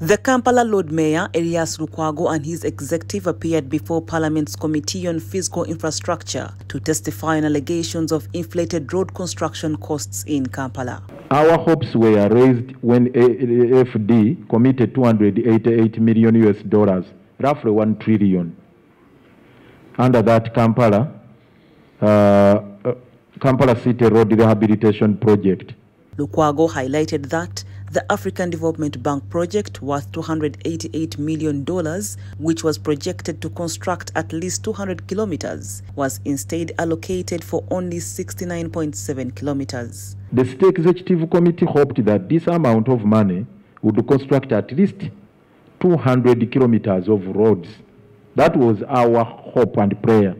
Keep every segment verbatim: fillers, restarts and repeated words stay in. The Kampala Lord Mayor, Elias Lukwago, and his executive appeared before Parliament's Committee on Fiscal Infrastructure to testify on allegations of inflated road construction costs in Kampala. Our hopes were raised when A F D committed two hundred eighty-eight million U S dollars, roughly one trillion. Under that, Kampala, uh, Kampala City Road Rehabilitation Project. Lukwago highlighted that the African Development Bank project worth two hundred eighty-eight million dollars, which was projected to construct at least two hundred kilometers, was instead allocated for only sixty-nine point seven kilometers. The State Executive Committee hoped that this amount of money would construct at least two hundred kilometers of roads. That was our hope and prayer.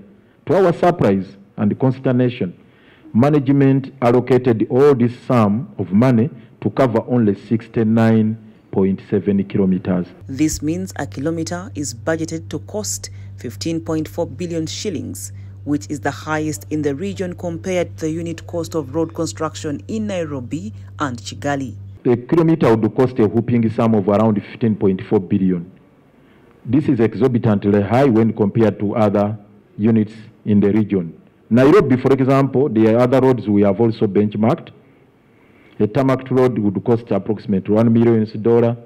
To our surprise and consternation, management allocated all this sum of money to cover only sixty-nine point seven kilometers. This means a kilometer is budgeted to cost fifteen point four billion shillings, which is the highest in the region compared to the unit cost of road construction in Nairobi and Kigali. A kilometer would cost a whopping sum of around fifteen point four billion. This is exorbitantly high when compared to other units in the region. Nairobi, for example, the other roads we have also benchmarked. A tarmac road would cost approximately one million U S dollars,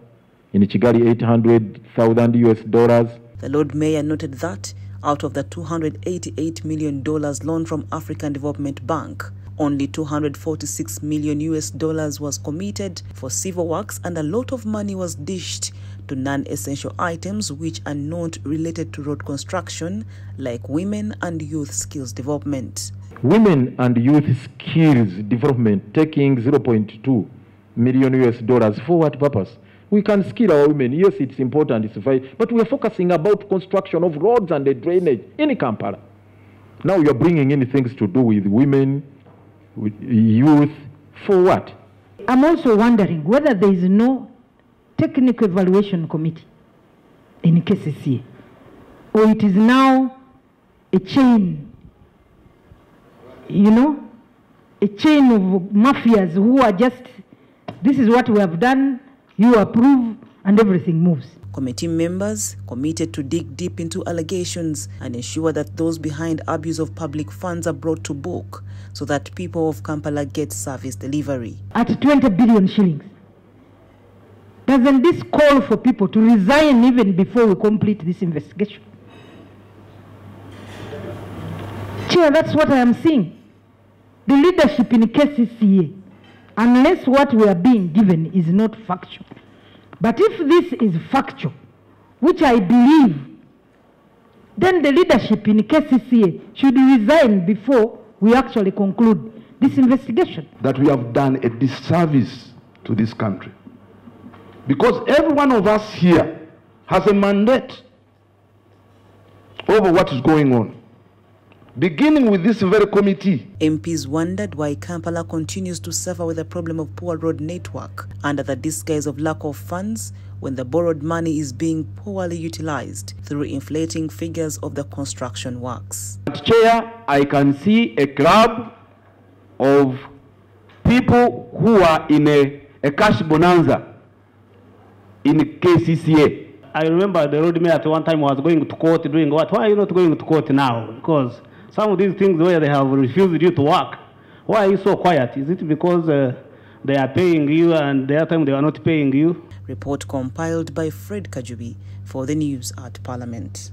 in Kigali eight hundred thousand U S dollars. The Lord Mayor noted that out of the two hundred eighty-eight million dollars loan from African Development Bank, only two hundred forty-six million U S dollars was committed for civil works, and a lot of money was dished to non-essential items which are not related to road construction, like women and youth skills development. Women and youth skills development, taking zero point two million U S dollars, for what purpose? We can skill our women. Yes, it's important, it's vital, but we are focusing about construction of roads and the drainage in Kampala. Now you're bringing in things to do with women, with youth, for what? I'm also wondering whether there is no technical evaluation committee in K C C A, or it is now a chain, you know, a chain of mafias who are just, this is what we have done, you approve, and everything moves. Committee members committed to dig deep into allegations and ensure that those behind abuse of public funds are brought to book so that people of Kampala get service delivery. At twenty billion shillings, doesn't this call for people to resign even before we complete this investigation? Chair, that's what I am seeing. The leadership in K C C A, unless what we are being given is not factual. But if this is factual, which I believe, then the leadership in K C C A should resign before we actually conclude this investigation. That we have done a disservice to this country. Because every one of us here has a mandate over what is going on, beginning with this very committee. M Ps wondered why Kampala continues to suffer with the problem of poor road network under the disguise of lack of funds, when the borrowed money is being poorly utilized through inflating figures of the construction works. But Chair, I can see a club of people who are in a, a cash bonanza in K C C A. I remember the road mayor at one time was going to court doing what? Why are you not going to court now? Because some of these things where they have refused you to work, why are you so quiet? Is it because uh, they are paying you and the other time they are not paying you? Report compiled by Fred Kajubi for the News at Parliament.